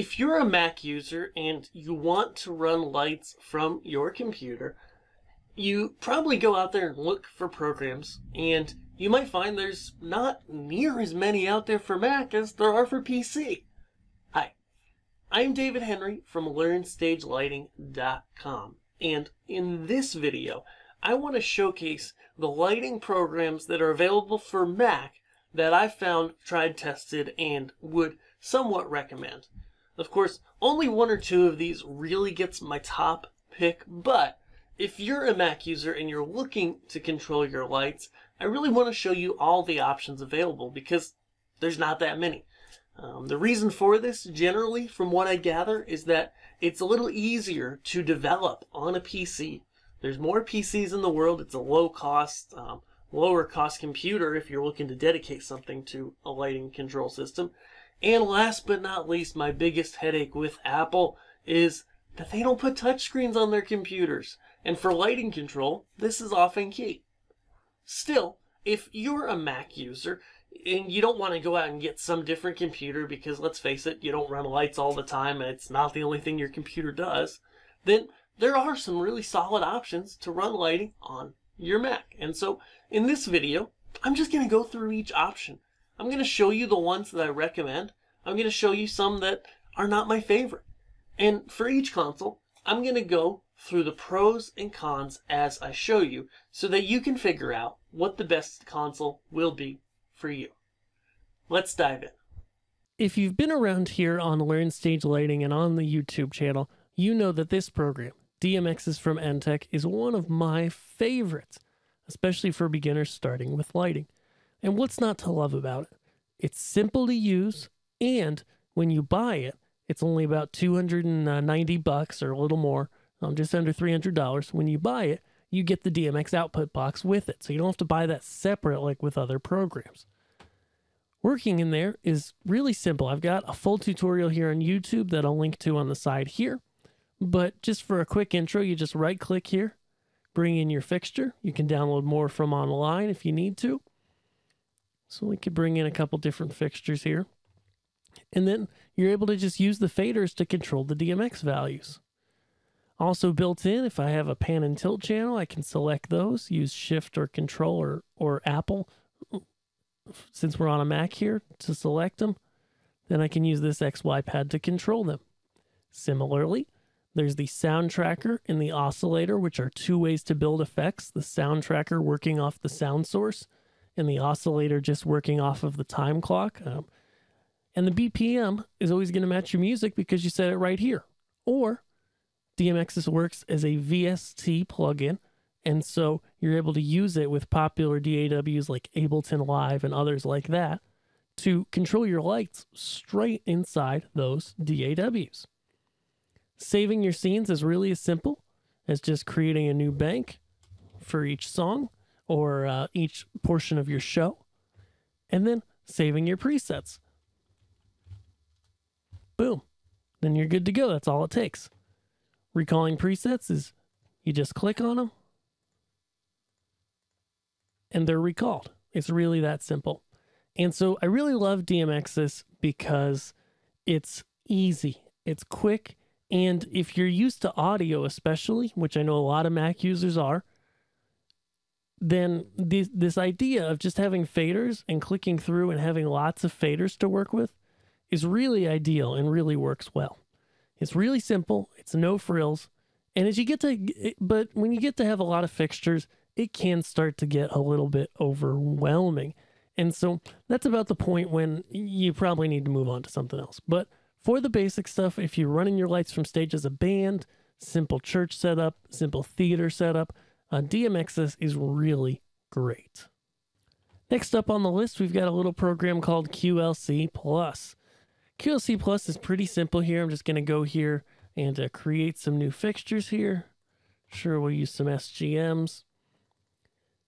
if you're a Mac user and you want to run lights from your computer, you probably go out there and look for programs, and you might find there's not near as many out there for Mac as there are for PC. Hi, I'm David Henry from LearnStageLighting.com, and in this video, I want to showcase the lighting programs that are available for Mac that I found, tried, tested, and would somewhat recommend. Of course, only one or two of these really gets my top pick, but if you're a Mac user and you're looking to control your lights, I really want to show you all the options available because there's not that many. The reason for this, generally, from what I gather, is that it's a little easier to develop on a PC. There's more PCs in the world. It's a low-cost, lower-cost computer if you're looking to dedicate something to a lighting control system. And last but not least, my biggest headache with Apple is that they don't put touchscreens on their computers. And for lighting control, this is often key. Still, if you're a Mac user and you don't want to go out and get some different computer because, let's face it, you don't run lights all the time and it's not the only thing your computer does, then there are some really solid options to run lighting on your Mac. And so in this video, I'm just going to go through each option. I'm going to show you the ones that I recommend. I'm going to show you some that are not my favorite. And for each console, I'm going to go through the pros and cons as I show you so that you can figure out what the best console will be for you. Let's dive in. If you've been around here on Learn Stage Lighting and on the YouTube channel, you know that this program, DMXis from ENTTEC, is one of my favorites, especially for beginners starting with lighting. And what's not to love about it? It's simple to use, and when you buy it, it's only about 290 bucks or a little more, just under $300. When you buy it, you get the DMX output box with it, so you don't have to buy that separate like with other programs. Working in there is really simple. I've got a full tutorial here on YouTube that I'll link to on the side here, but just for a quick intro, you just right-click here, bring in your fixture. You can download more from online if you need to. So we could bring in a couple different fixtures here, and then you're able to just use the faders to control the DMX values. Also built in, if I have a pan and tilt channel, I can select those, use Shift or Control or Apple, since we're on a Mac here, to select them. Then I can use this XY pad to control them. Similarly, there's the sound tracker and the oscillator, which are two ways to build effects. The sound tracker working off the sound source, and the oscillator just working off of the time clock. And the BPM is always going to match your music because you set it right here. Or DMXis works as a VST plugin, and so you're able to use it with popular DAWs like Ableton Live and others like that to control your lights straight inside those DAWs. Saving your scenes is really as simple as just creating a new bank for each song or each portion of your show, and then saving your presets. Boom. Then you're good to go. That's all it takes. Recalling presets is you just click on them and they're recalled. It's really that simple. And so I really love DMXis because it's easy, it's quick, and if you're used to audio especially, which I know a lot of Mac users are, then this idea of just having faders and clicking through and having lots of faders to work with is really ideal and really works well. It's really simple, it's no frills, and but when you get to have a lot of fixtures, it can start to get a little bit overwhelming. And so that's about the point when you probably need to move on to something else. But for the basic stuff, if you're running your lights from stage as a band, simple church setup, simple theater setup, DMXis is really great. Next up on the list, we've got a little program called QLC+. QLC+ is pretty simple here. I'm just going to go here and create some new fixtures here. Sure, we'll use some SGMs.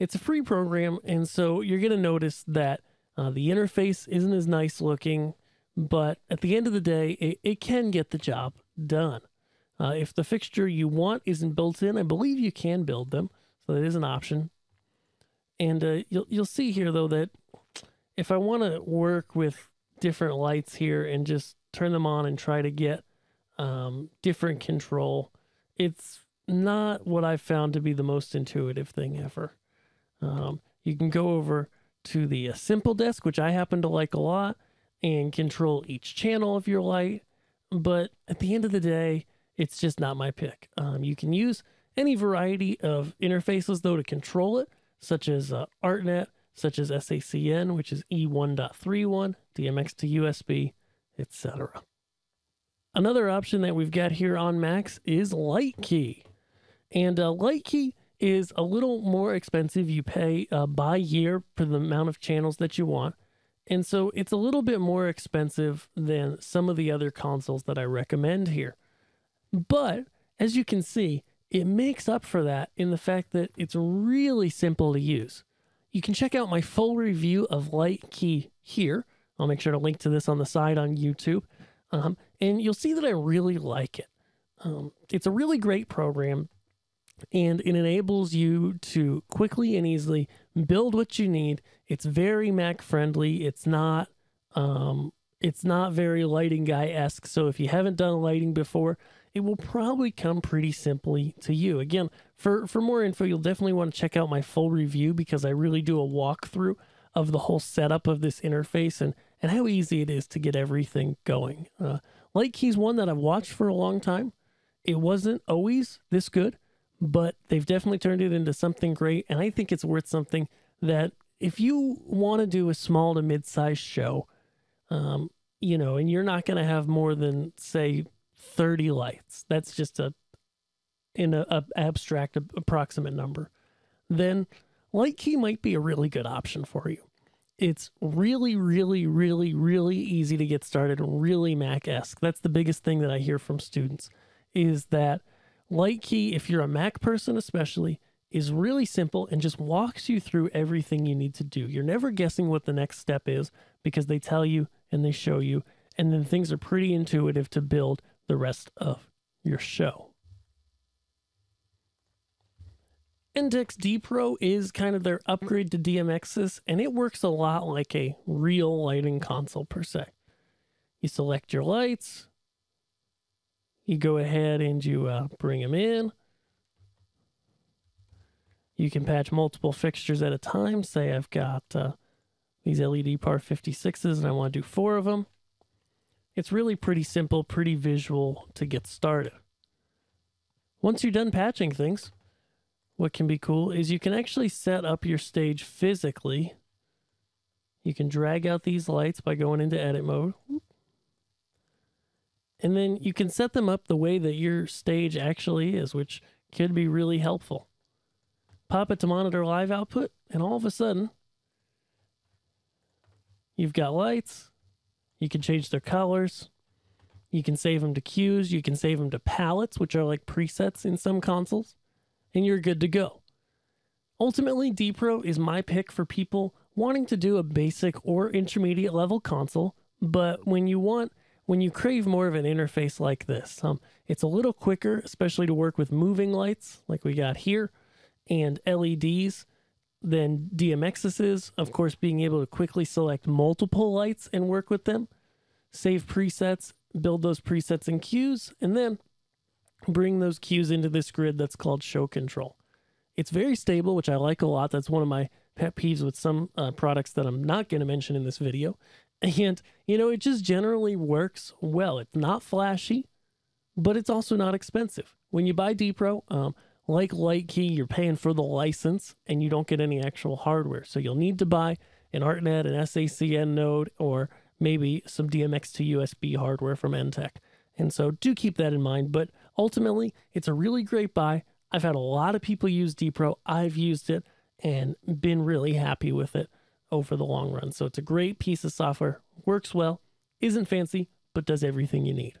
It's a free program, and so you're going to notice that the interface isn't as nice looking, but at the end of the day, it can get the job done. If the fixture you want isn't built in, I believe you can build them, so that is an option. And you'll see here, though, that if I want to work with different lights here and just turn them on and try to get different control. It's not what I found to be the most intuitive thing ever. You can go over to the simple desk, which I happen to like a lot, and control each channel of your light. But at the end of the day, it's just not my pick. You can use any variety of interfaces, though, to control it, such as ArtNet, such as SACN, which is E1.31, DMX to USB, etc. Another option that we've got here on Macs is LightKey. And LightKey is a little more expensive. You pay by year for the amount of channels that you want. And so it's a little bit more expensive than some of the other consoles that I recommend here. But as you can see, it makes up for that in the fact that it's really simple to use. You can check out my full review of LightKey here. I'll make sure to link to this on the side on YouTube. And you'll see that I really like it. It's a really great program, and it enables you to quickly and easily build what you need. It's very Mac friendly. It's not very lighting guy-esque. So if you haven't done lighting before, it will probably come pretty simply to you. Again, for more info, you'll definitely want to check out my full review, because I really do a walkthrough of the whole setup of this interface and how easy it is to get everything going. LightKey's one that I've watched for a long time. It wasn't always this good, but they've definitely turned it into something great. And I think it's worth something that if you want to do a small to mid-sized show, you know, and you're not going to have more than, say, 30 lights. That's just an abstract approximate number. Then LightKey might be a really good option for you. It's really, really, really, really easy to get started, really Mac-esque. That's the biggest thing that I hear from students, is that LightKey, if you're a Mac person especially, is really simple and just walks you through everything you need to do. You're never guessing what the next step is, because they tell you and they show you, and then things are pretty intuitive to build the rest of your show. Index D-Pro is kind of their upgrade to DMXis, and it works a lot like a real lighting console per se. You select your lights, you go ahead and you bring them in. You can patch multiple fixtures at a time. Say I've got these LED par 56s and I want to do 4 of them. It's really pretty simple, pretty visual to get started. Once you're done patching things, what can be cool is you can actually set up your stage physically. You can drag out these lights by going into edit mode. And then you can set them up the way that your stage actually is, which could be really helpful. Pop it to monitor live output, and all of a sudden, you've got lights. You can change their colors. You can save them to cues. You can save them to palettes, which are like presets in some consoles. And you're good to go. Ultimately, D-Pro is my pick for people wanting to do a basic or intermediate level console, but when you crave more of an interface like this, it's a little quicker, especially to work with moving lights like we got here, and LEDs than DMXis is. Of course, being able to quickly select multiple lights and work with them, save presets, build those presets and cues, and then bring those cues into this grid that's called show control. It's very stable, which I like a lot. That's one of my pet peeves with some products that I'm not going to mention in this video. And, you know, it just generally works well. It's not flashy, but it's also not expensive. When you buy D-Pro, like LightKey, you're paying for the license and you don't get any actual hardware. So you'll need to buy an ArtNet, an SACN node, or maybe some DMX to USB hardware from ENTTEC. And so do keep that in mind, but ultimately, it's a really great buy. I've had a lot of people use D-Pro. I've used it and been really happy with it over the long run. So it's a great piece of software, works well, isn't fancy, but does everything you need.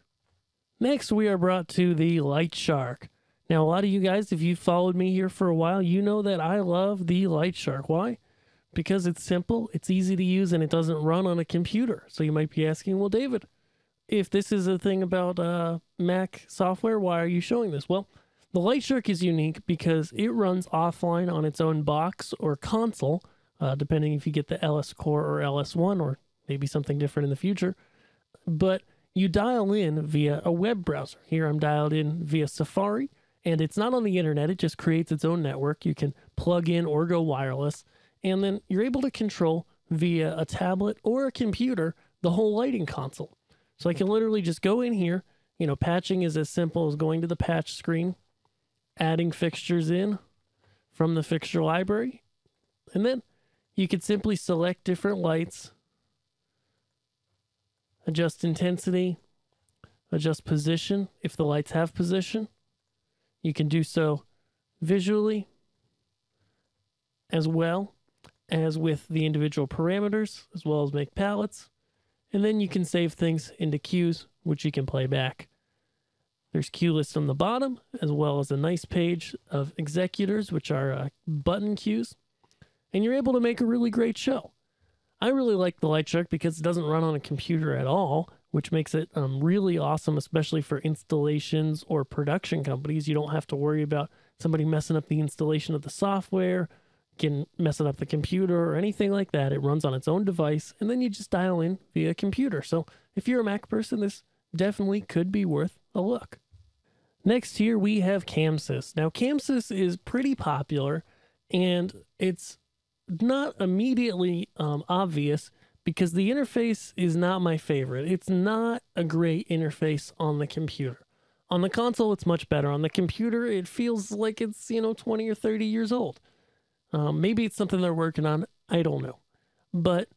Next, we are brought to the LightShark. Now, a lot of you guys, if you've followed me here for a while, you know that I love the LightShark. Why? Because it's simple, it's easy to use, and it doesn't run on a computer. So you might be asking, well, David, if this is a thing about Mac software, why are you showing this? Well, the LightShark is unique because it runs offline on its own box or console, depending if you get the LS Core or LS1 or maybe something different in the future. But you dial in via a web browser. Here I'm dialed in via Safari, and it's not on the internet, it just creates its own network. You can plug in or go wireless, and then you're able to control via a tablet or a computer the whole lighting console. So I can literally just go in here, you know, patching is as simple as going to the patch screen, adding fixtures in from the fixture library, and then you could simply select different lights, adjust intensity, adjust position if the lights have position. You can do so visually as well as with the individual parameters, as well as make palettes. And then you can save things into queues, which you can play back. There's queue lists on the bottom, as well as a nice page of executors, which are button queues. And you're able to make a really great show. I really like the LightShark because it doesn't run on a computer at all, which makes it really awesome, especially for installations or production companies. You don't have to worry about somebody messing up the installation of the software, can messing up the computer or anything like that. It runs on its own device, and then you just dial in via computer. So if you're a Mac person, this definitely could be worth a look. Next here, we have ChamSys. Now, ChamSys is pretty popular, and it's not immediately obvious because the interface is not my favorite. It's not a great interface on the computer. On the console, it's much better. On the computer, it feels like it's, you know, 20 or 30 years old. Maybe it's something they're working on. I don't know. But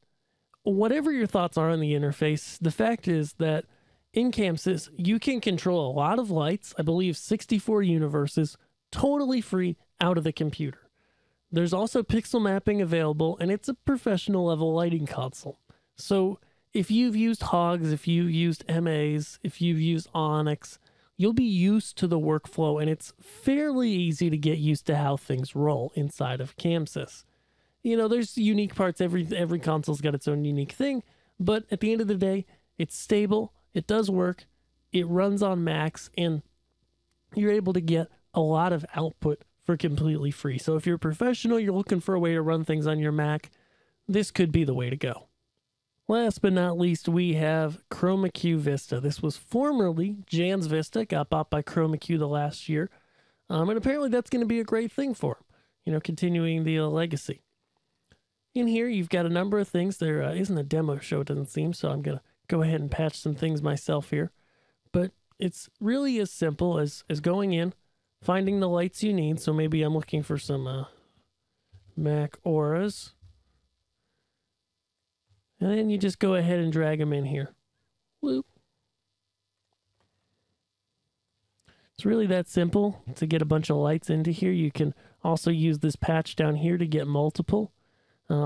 whatever your thoughts are on the interface, the fact is that in ChamSys, you can control a lot of lights, I believe 64 universes, totally free out of the computer. There's also pixel mapping available, and it's a professional level lighting console. So if you've used Hogs, if you've used MAs, if you've used Onyx, you'll be used to the workflow, and it's fairly easy to get used to how things roll inside of ChamSys. You know, there's unique parts. Every console's got its own unique thing, but at the end of the day, it's stable, it does work, it runs on Macs, and you're able to get a lot of output for completely free. So if you're a professional, you're looking for a way to run things on your Mac, this could be the way to go. Last but not least, we have Chroma-Q Vista. This was formerly Jands Vista, got bought by Chroma-Q the last year. And apparently that's going to be a great thing for them, you know, continuing the legacy. In here, you've got a number of things. There isn't a demo show, it doesn't seem, so I'm going to go ahead and patch some things myself here. But it's really as simple as going in, finding the lights you need. So maybe I'm looking for some Mac auras. And then you just go ahead and drag them in here. Bloop. It's really that simple to get a bunch of lights into here. You can also use this patch down here to get multiple. You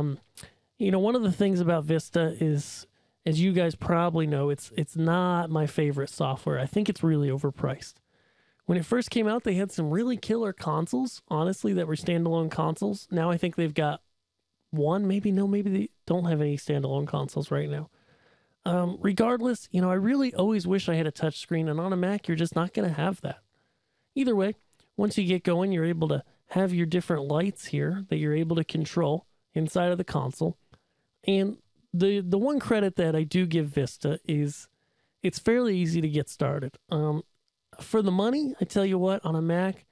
know, one of the things about Vista is, as you guys probably know, it's not my favorite software. I think it's really overpriced. When it first came out, they had some really killer consoles, honestly, that were standalone consoles. Now I think they've got one, maybe they don't have any standalone consoles right now. Regardless, you know, I really always wish I had a touch screen, and on a Mac, you're just not going to have that. Either way, once you get going, you're able to have your different lights here that you're able to control inside of the console. And the one credit that I do give Vista is it's fairly easy to get started. For the money, I tell you what, on a Mac,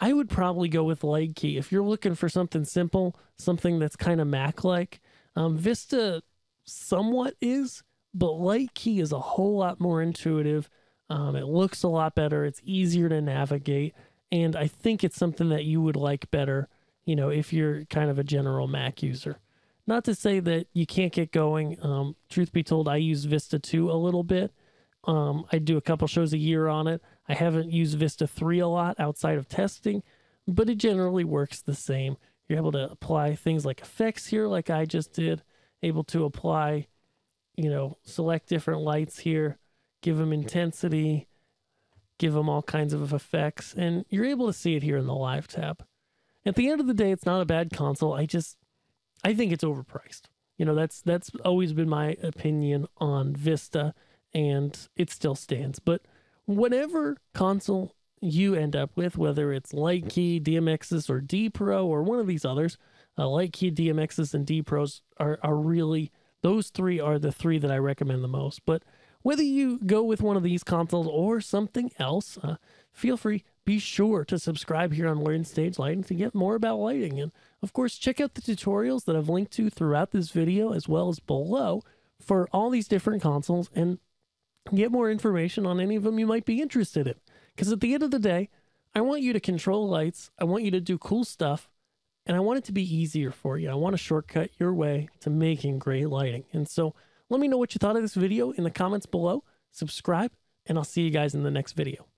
I would probably go with LightKey. If you're looking for something simple, something that's kind of Mac-like, Vista somewhat is, but LightKey is a whole lot more intuitive. It looks a lot better. It's easier to navigate. And I think it's something that you would like better, you know, if you're kind of a general Mac user. Not to say that you can't get going. Truth be told, I use Vista 2 a little bit. I do a couple shows a year on it. I haven't used Vista 3 a lot outside of testing, but it generally works the same. You're able to apply things like effects here, like I just did, able to apply, you know, select different lights here, give them intensity, give them all kinds of effects, and you're able to see it here in the live tab. At the end of the day, it's not a bad console. I think it's overpriced. You know, that's always been my opinion on Vista, and it still stands. But whatever console you end up with, whether it's LightKey, DMXis, or D-Pro, or one of these others, LightKey, DMXis, and D-Pros are really, those three are the three that I recommend the most. But Whether you go with one of these consoles or something else, feel free, be sure to subscribe here on Learn Stage Lighting to get more about lighting. And of course, check out the tutorials that I've linked to throughout this video as well as below for all these different consoles and get more information on any of them you might be interested in. Because at the end of the day, I want you to control lights, I want you to do cool stuff, and I want it to be easier for you. I want to shortcut your way to making great lighting. And so let me know what you thought of this video in the comments below, subscribe, and I'll see you guys in the next video.